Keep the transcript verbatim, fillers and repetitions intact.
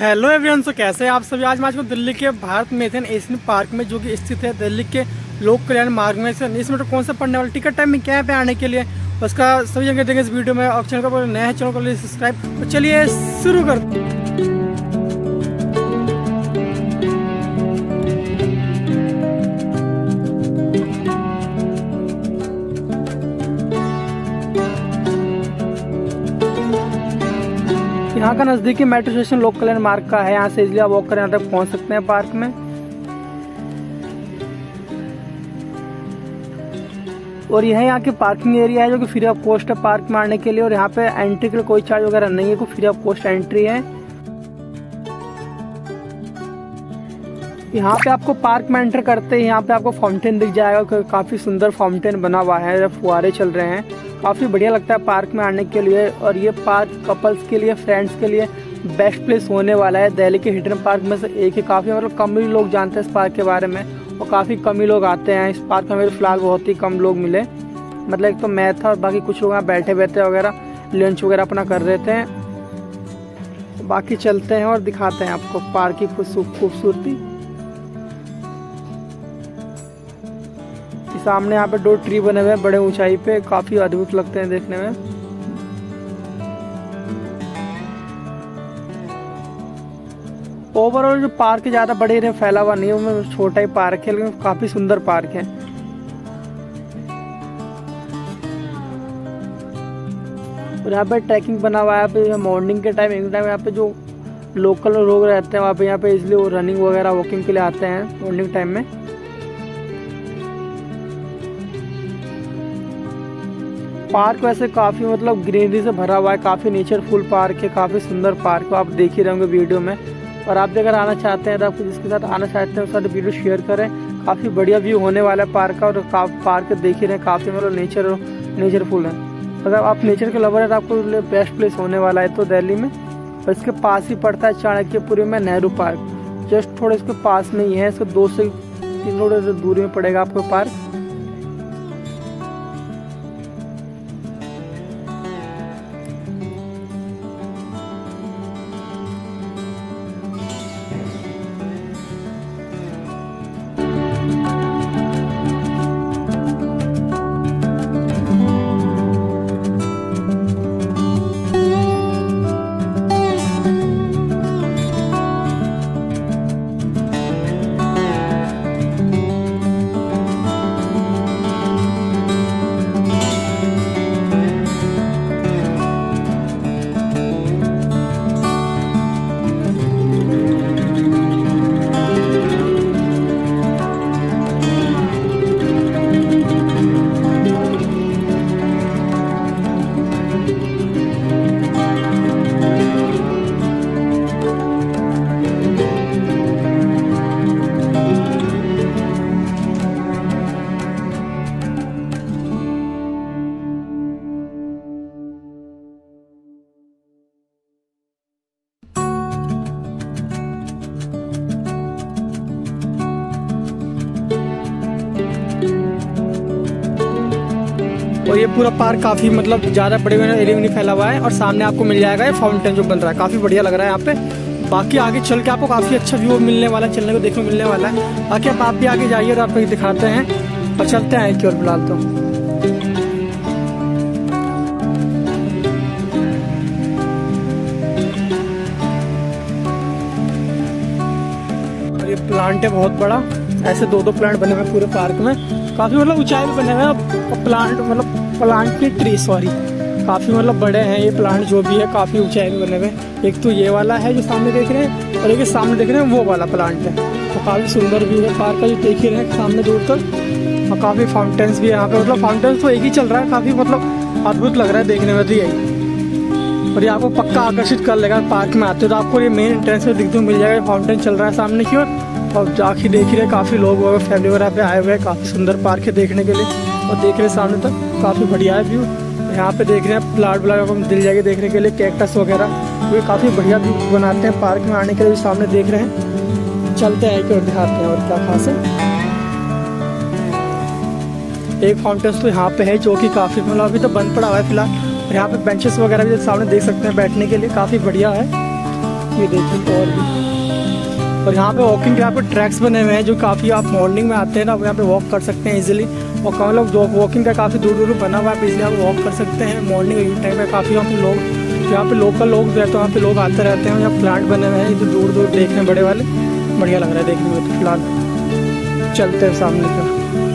Hello everyone, सो कैसे हैं आप सभी। आज मैं आपको दिल्ली के भारत मैथन एशियन पार्क में जो कि स्थित है दिल्ली के लोक कल्याण मार्ग में, इसमें तो कौन सा पड़ने वाला टिकट टाइमिंग क्या है पे आने के लिए, उसका सभी जगह देखेंगे इस वीडियो में। और चैनल को नया है, चैनल को सब्सक्राइब। तो चलिए शुरू करते हैं। यहाँ का नजदीकी मेट्रो स्टेशन लोक कल्याण मार्ग का है, यहाँ से इजली आप वॉक कर यहाँ तक पहुँच सकते हैं पार्क में। और यह यहाँ की पार्किंग एरिया है जो कि फ्री ऑफ कॉस्ट है पार्क में आने के लिए, और यहाँ पे एंट्री के लिए कोई चार्ज वगैरह नहीं है, कोई फ्री ऑफ कॉस्ट एंट्री है। यहाँ पे आपको पार्क में एंटर करते ही यहाँ पे आपको फाउंटेन दिख जाएगा, काफी सुंदर फाउंटेन बना हुआ है, फुहारे चल रहे हैं, काफ़ी बढ़िया लगता है पार्क में आने के लिए। और ये पार्क कपल्स के लिए, फ्रेंड्स के लिए बेस्ट प्लेस होने वाला है। दिल्ली के हिंडन पार्क में से एक ही, काफ़ी मतलब कम ही लोग जानते हैं इस पार्क के बारे में, और काफ़ी कम ही लोग आते हैं इस पार्क में। फिलहाल बहुत ही कम लोग मिले, मतलब एक तो मैं था और बाकी कुछ लोग यहाँ बैठे बैठे वगैरह लंच वगैरह अपना कर रहे थे। बाकी चलते हैं और दिखाते हैं आपको पार्क की खूबसूरती। सामने यहाँ पे दो ट्री बने हुए हैं बड़े ऊंचाई पे, काफी अद्भुत लगते हैं देखने में। ओवरऑल जो पार्क ज्यादा बड़े एरिया फैला हुआ नहीं है, छोटा ही पार्क है, लेकिन काफी सुंदर पार्क है। और यहाँ पे ट्रैकिंग बना हुआ है मॉर्निंग के टाइम, एक टाइम यहाँ पे जो लोकल लोग रहते हैं वहाँ पे यहाँ पे इसलिए रनिंग वगैरह वॉकिंग के लिए आते हैं मॉर्निंग टाइम में। पार्क वैसे काफ़ी मतलब ग्रीनरी से भरा हुआ है, काफ़ी नेचरफुल पार्क है, काफ़ी सुंदर पार्क आप देख ही रहेंगे वीडियो में। और आप अगर आना चाहते हैं तो आपको जिसके साथ आना चाहते हैं उसके साथ वीडियो शेयर करें, काफ़ी बढ़िया व्यू होने वाला है पार्क का। और पार्क देख ही रहे हैं, काफ़ी मतलब नेचर नेचरफुल है। अगर आप नेचर के लवर हैं तो आपको बेस्ट प्लेस होने वाला है तो दिल्ली में। और इसके पास ही पड़ता है चाणक्यपुरी में नेहरू पार्क, जस्ट थोड़े इसके पास में ही है, इसको दो से तीन किलोमीटर दूरी में पड़ेगा आपको पार्क। और ये पूरा पार्क काफी मतलब ज्यादा बड़े एरिया में नहीं फैला हुआ है। और सामने आपको मिल जाएगा ये फाउंटेन जो बन रहा है, काफी बढ़िया लग रहा है यहाँ पे। बाकी आगे चल के आपको काफी अच्छा व्यू मिलने वाला है, चलने को देखने को मिलने वाला है। बाकी आप आप भी आगे जाइए और आपको दिखाते हैं और चलते हैं की ओर फिलहाल तो। और ये प्लांट है बहुत बड़ा, ऐसे दो दो प्लांट बने हुए हैं पूरे पार्क में, काफी मतलब ऊंचाई पे बने हुए हैं प्लांट, मतलब प्लांट के ट्री सॉरी काफ़ी मतलब बड़े हैं ये प्लांट जो भी है, काफ़ी ऊंचाई पे बने हुए हैं। एक तो ये वाला है जो सामने देख रहे हैं, और एक सामने देख रहे हैं वो वाला प्लांट है। तो काफ़ी सुंदर व्यू है पार्क का जो देख ही रहे हैं सामने दूर तक। और काफ़ी फाउंटेन्स भी है यहाँ पे, मतलब फाउंटेन्स तो एक ही चल रहा है, काफ़ी मतलब अद्भुत लग रहा है देखने में तो यही। और ये आपको पक्का आकर्षित कर लेगा पार्क में आते हो, तो आपको ये मेन एंट्रेंस में दिखते हुए मिल जाएगा। फाउंटेन चल रहा है सामने की ओर, और जाके देख रहे हैं काफ़ी लोग फैमिली वगैरह पे आए हुए हैं, काफ़ी सुंदर पार्क है देखने के लिए। और देख रहे हैं सामने तक काफ़ी बढ़िया है व्यू। यहाँ पे देख रहे हैं प्लाट व्लाट हम दिल जाके देखने के लिए, कैक्टस वगैरह, ये काफ़ी बढ़िया व्यू बनाते हैं पार्क में आने के लिए, सामने देख रहे हैं। चलते हैं कि और दिखाते हैं और क्या खास है। एक फाउंटेन तो यहाँ पे है जो कि काफ़ी मतलब अभी तो बंद पड़ा हुआ है फिलहाल। यहाँ पे बेंचेस वगैरह भी सामने देख सकते हैं बैठने के लिए, काफ़ी बढ़िया है। ये देखें तो और भी। और यहाँ पे वॉकिंग के यहाँ पे ट्रैक्स बने हुए हैं जो काफ़ी आप मॉर्निंग में आते हैं ना, आप यहाँ पे वॉक कर सकते हैं इजीली। और कम लोग वॉकिंग का काफ़ी दूर दूर बना हुआ है, इसलिए आप वॉक कर सकते हैं मॉर्निंग टाइम में। काफ़ी यहाँ पे लोग यहाँ पे लोकल लोग जो है तो यहाँ पे लोग आते रहते हैं। यहाँ प्लांट बने हुए हैं जो दूर दूर देखने बड़े वाले, बढ़िया लग रहा है देखने में। तो प्लांट चलते हैं सामने का।